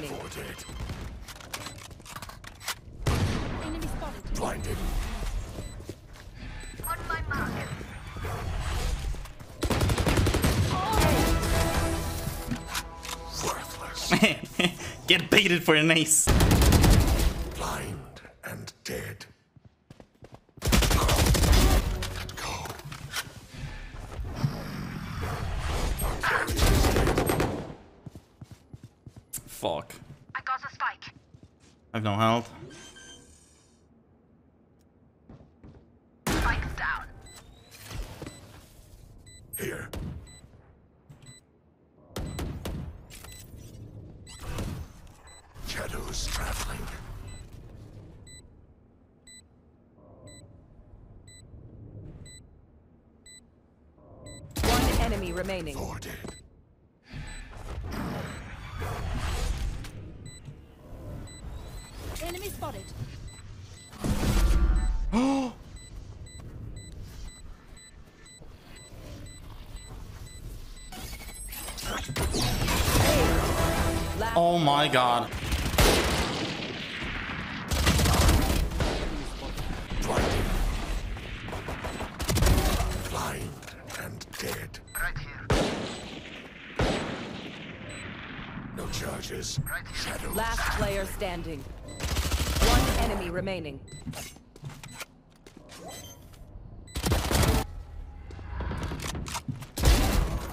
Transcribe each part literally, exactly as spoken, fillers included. remaining. Enemy spotted. Blinded. On my mark. Worthless. Man, get baited for an ace. Blind and dead. Fuck. I got a spike. I have no health. Spike's down. Here. Shadows traveling. One enemy remaining. Four dead. Enemy spotted. Oh! Oh my god. Blind and dead. Right here. No charges. Right. Shadows. Last player standing. One enemy remaining.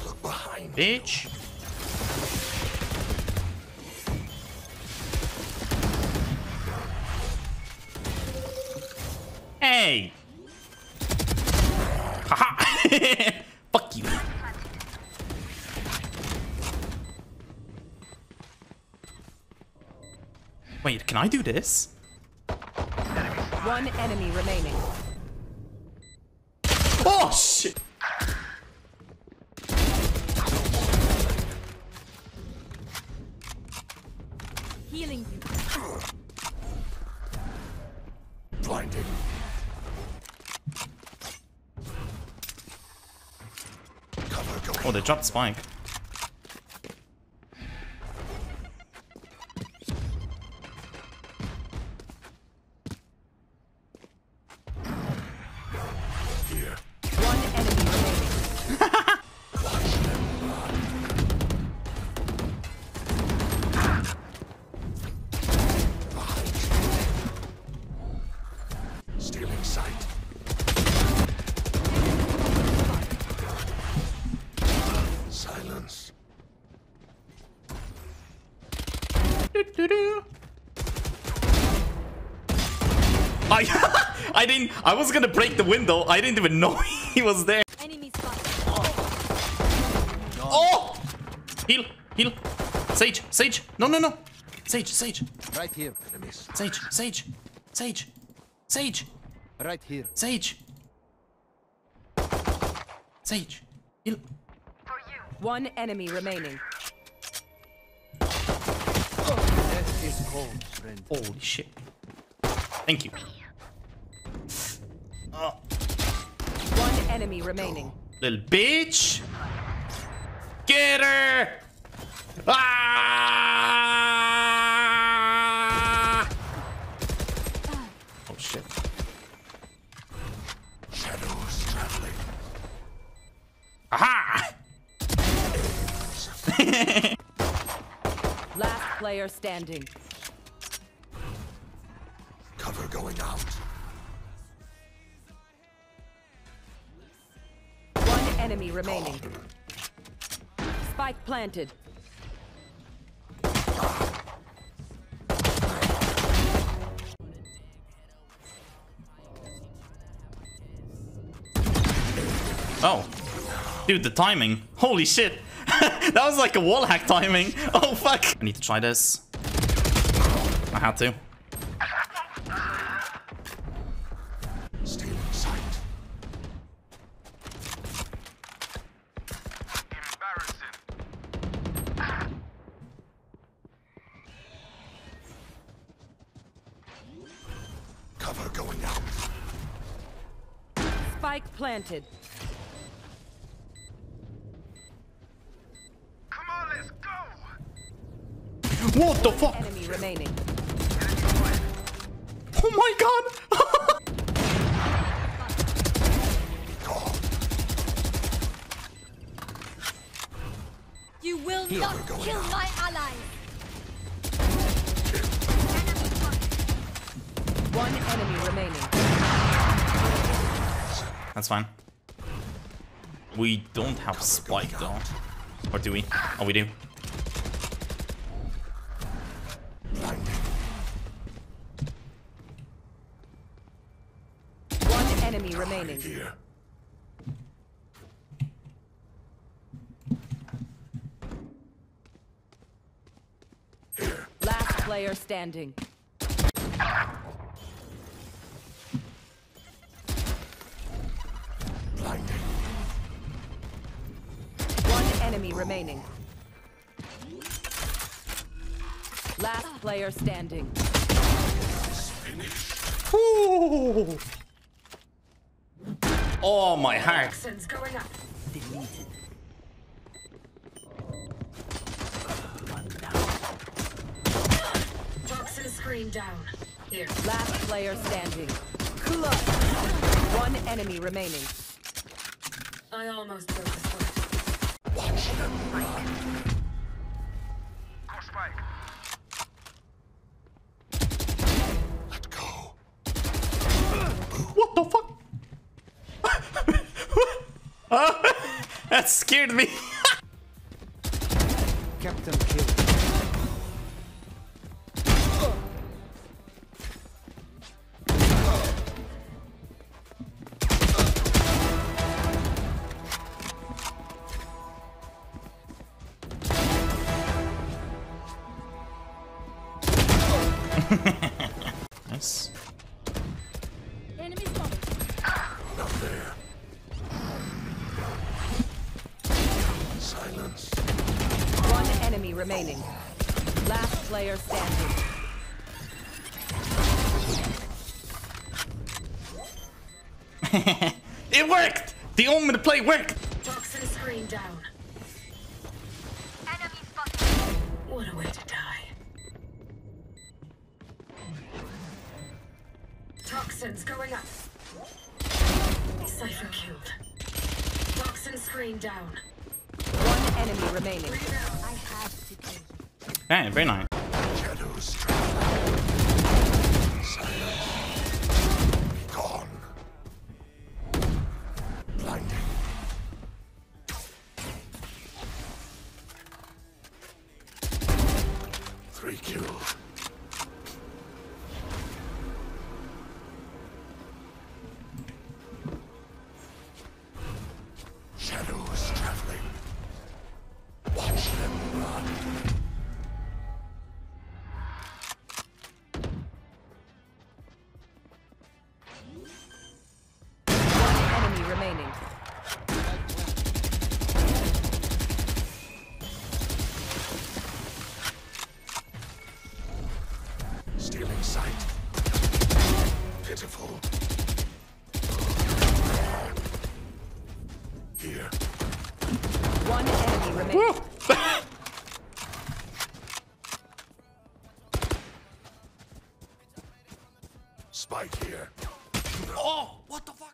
Look behind, bitch. Hey. Haha. Fuck you. Wait, can I do this? One enemy remaining. Oh shit! Healing you. Blinded. Oh, they dropped spike. I I didn't I was gonna break the window. I didn't even know he was there. Enemy spot. Oh. Oh! Heal, heal. Sage, Sage. No, no, no. Sage, Sage. Right here. Enemies. Sage, Sage. Sage. Sage. Right here. Sage. Sage. Heal. For you. One enemy remaining. Death is cold, friend. Holy shit. Thank you. Oh. One enemy remaining. Little bitch. Get her. Ah! Oh shit. Shadows traveling. Aha! Last player standing. Cover going out. One enemy remaining. Spike planted. Oh. Dude, the timing. Holy shit. That was like a wall hack timing. Oh fuck. I need to try this. I had to. Cover going out. Spike planted. Come on, let's go. What the fuck? Enemy remaining. Oh my god! You will Here not kill out. my ally. One enemy remaining. That's fine. We don't have spike though. Or do we? Oh, we do. One enemy Die remaining. Here. Here. Last player standing. Enemy remaining. Last player standing. Ooh. Oh my heart. Going up. Toxin screen down. Here. Last player standing. Club. One enemy remaining. I almost broke this one. Watch them run. Go spike. Let go. What the fuck? Oh, that scared me. Captain kill. Nice. Enemy spotted. Not there. Silence. One enemy remaining. Last player standing. It worked! The Omen play worked! Toxin screen down. Enemy spotted. What a way to die. Toxins going up. Cypher killed. Toxin screen down. One enemy remaining. I have to kill. Hey, very nice. Shadows travel. Silence. Be gone. Blinding. Three kills. Stealing sight. Pitiful. Here. One enemy remains. Spike here. Oh, what the fuck?